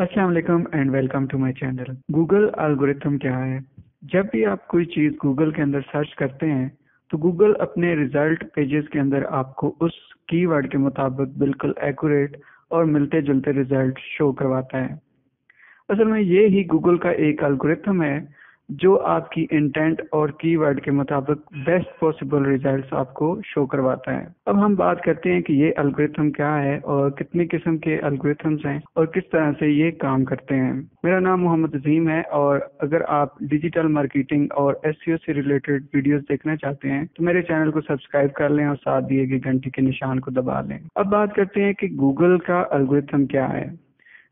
अस्सलाम वालेकुम and welcome to my channel. Google algorithm क्या है? जब भी आप कोई चीज़ गूगल के अंदर सर्च करते हैं तो गूगल अपने रिजल्ट पेजेस के अंदर आपको उस कीवर्ड के मुताबिक बिल्कुल एक्यूरेट और मिलते जुलते रिजल्ट शो करवाता है। असल में ये ही गूगल का एक एल्गोरिथम है जो आपकी इंटेंट और कीवर्ड के मुताबिक बेस्ट पॉसिबल रिजल्ट्स आपको शो करवाता है। अब हम बात करते हैं कि ये एल्गोरिथम क्या है और कितनी किस्म के एल्गोरिथम्स हैं और किस तरह से ये काम करते हैं। मेरा नाम मोहम्मद अजीम है और अगर आप डिजिटल मार्केटिंग और एसईओ से रिलेटेड वीडियोस देखना चाहते हैं तो मेरे चैनल को सब्सक्राइब कर लें और साथ दिए गए घंटी के निशान को दबा लें। अब बात करते हैं कि गूगल का एल्गोरिथम क्या है।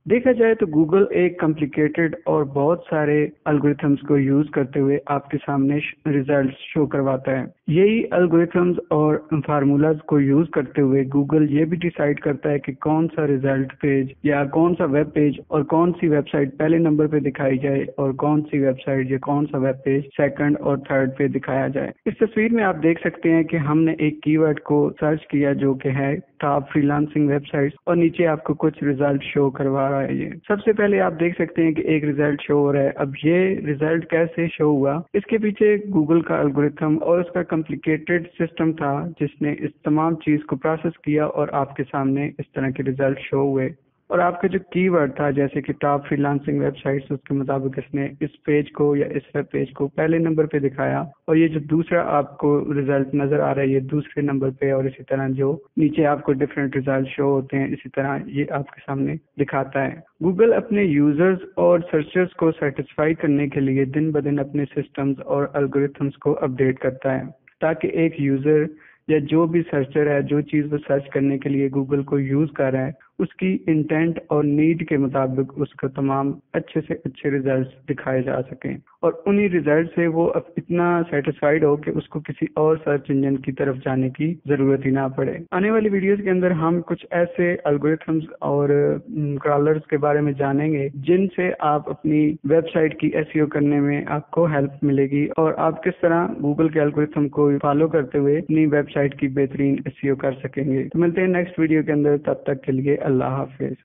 देखा जाए तो गूगल एक कॉम्प्लिकेटेड और बहुत सारे एल्गोरिथम्स को यूज करते हुए आपके सामने रिजल्ट शो करवाता है। यही एल्गोरिथम्स और फार्मूलाज को यूज करते हुए गूगल ये भी डिसाइड करता है कि कौन सा रिजल्ट पेज या कौन सा वेब पेज और कौन सी वेबसाइट पहले नंबर पे दिखाई जाए और कौन सी वेबसाइट या कौन सा वेब पेज सेकंड और थर्ड पे दिखाया जाए। इस तस्वीर में आप देख सकते हैं कि हमने एक कीवर्ड को सर्च किया जो कि है टॉप फ्रीलांसिंग वेबसाइट और नीचे आपको कुछ रिजल्ट शो करवा रहा है। ये सबसे पहले आप देख सकते हैं कि एक रिजल्ट शो हो रहा है। अब ये रिजल्ट कैसे शो हुआ, इसके पीछे गूगल का एल्गोरिथम और उसका कॉम्प्लिकेटेड सिस्टम था जिसने इस तमाम चीज को प्रोसेस किया और आपके सामने इस तरह के रिजल्ट शो हुए। और आपका जो कीवर्ड था जैसे कि टॉप फ्रीलांसिंग वेबसाइट्स, उसके मुताबिक इसने इस पेज को या इस वेब पेज को पहले नंबर पे दिखाया और ये जो दूसरा आपको रिजल्ट नजर आ रहा है ये दूसरे नंबर पे, और इसी तरह जो नीचे आपको डिफरेंट रिजल्ट शो होते हैं इसी तरह ये आपके सामने दिखाता है। गूगल अपने यूजर्स और सर्चर्स को सेटिस्फाई करने के लिए दिन ब दिन अपने सिस्टम्स और एल्गोरिथम्स को अपडेट करता है ताकि एक यूजर या जो भी सर्चर है जो चीज़ वो सर्च करने के लिए गूगल को यूज कर रहा है उसकी इंटेंट और नीड के मुताबिक उसको तमाम अच्छे से अच्छे रिजल्ट्स दिखाए जा सकें और उन्हीं रिजल्ट से वो अब इतना सेटिस्फाइड हो कि उसको किसी और सर्च इंजन की तरफ जाने की जरूरत ही ना पड़े। आने वाली वीडियोस के अंदर हम कुछ ऐसे एल्गोरिथम्स और क्रॉलर्स के बारे में जानेंगे जिनसे आप अपनी वेबसाइट की एसईओ करने में आपको हेल्प मिलेगी और आप किस तरह गूगल के एल्गोरिथम को फॉलो करते हुए अपनी वेबसाइट की बेहतरीन एसईओ कर सकेंगे। तो मिलते हैं नेक्स्ट वीडियो के अंदर, तब तक के लिए अल्लाह हाफिज।